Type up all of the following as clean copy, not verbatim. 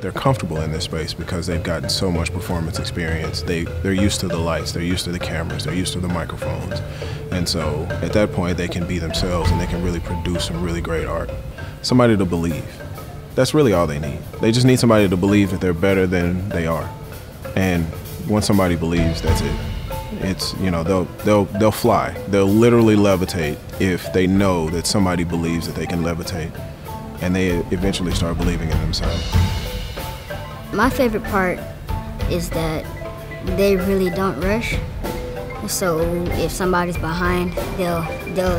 They're comfortable in this space because they've gotten so much performance experience. They're used to the lights, they're used to the cameras, they're used to the microphones. And so at that point, they can be themselves and they can really produce some really great art. Somebody to believe. That's really all they need. They just need somebody to believe that they're better than they are. And once somebody believes, that's it. It's, you know, they'll fly. They'll literally levitate if they know that somebody believes that they can levitate. And they eventually start believing in themselves. My favorite part is that they really don't rush. So if somebody's behind, they'll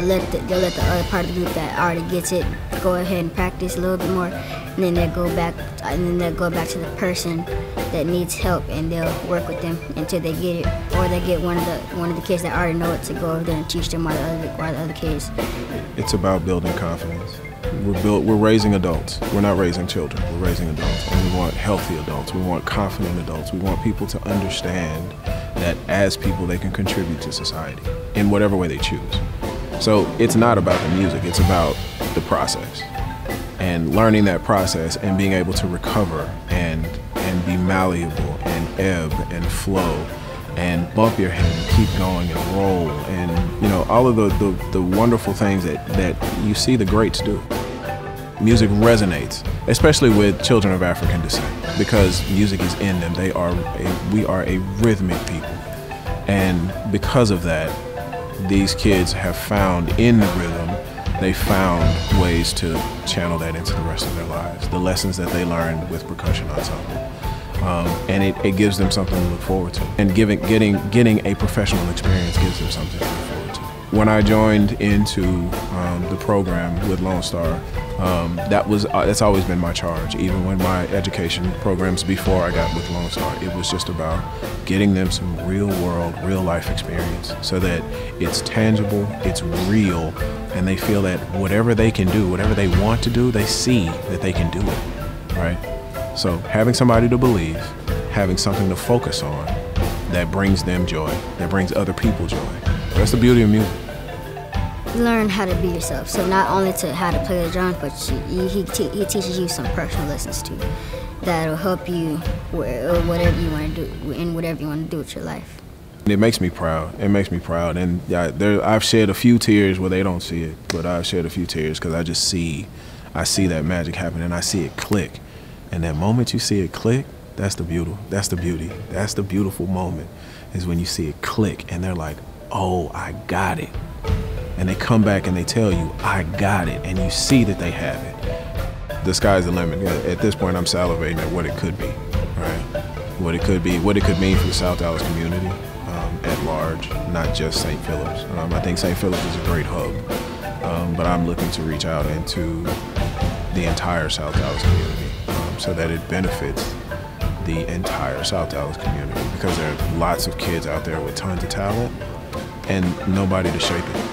let the other part of the group that already gets it go ahead and practice a little bit more, and then they'll go back to the person that needs help, and they'll work with them until they get it, or they get one of the kids that already know it to go over there and teach them while the other kids. It's about building confidence. We're raising adults. We're not raising children. We're raising adults, and we want healthy adults. We want confident adults. We want people to understand that as people they can contribute to society in whatever way they choose. So it's not about the music, it's about the process and learning that process and being able to recover and be malleable and ebb and flow and bump your head and keep going and roll and, you know, all of the wonderful things that you see the greats do. Music resonates, especially with children of African descent, because music is in them. We are a rhythmic people. And because of that, these kids have found in the rhythm, they found ways to channel that into the rest of their lives, the lessons that they learned with percussion ensemble. And it gives them something to look forward to. And getting a professional experience gives them something to look forward to. When I joined into the program with Lone Star, that's always been my charge. Even when my education programs before I got with Lone Star, it was just about getting them some real world, real life experience so that it's tangible, it's real, and they feel that whatever they can do, whatever they want to do, they see that they can do it, right? So having somebody to believe, having something to focus on that brings them joy, that brings other people joy. That's the beauty of music. Learn how to be yourself. So not only to how to play the drums, but he teaches you some personal lessons too. That'll help you whatever you want to do in whatever you want to do with your life. It makes me proud. It makes me proud, and I've shed a few tears where they don't see it, but I've shed a few tears because I see that magic happen, and I see it click. And that moment you see it click, that's the beauty. That's the beauty. That's the beautiful moment, is when you see it click, and they're like, "Oh, I got it." And they come back and they tell you, I got it, and you see that they have it. The sky's the limit. At this point, I'm salivating at what it could be, right? What it could be, what it could mean for the South Dallas community at large, not just St. Philip's. I think St. Philip's is a great hub, but I'm looking to reach out into the entire South Dallas community so that it benefits the entire South Dallas community, because there are lots of kids out there with tons of talent and nobody to shape it.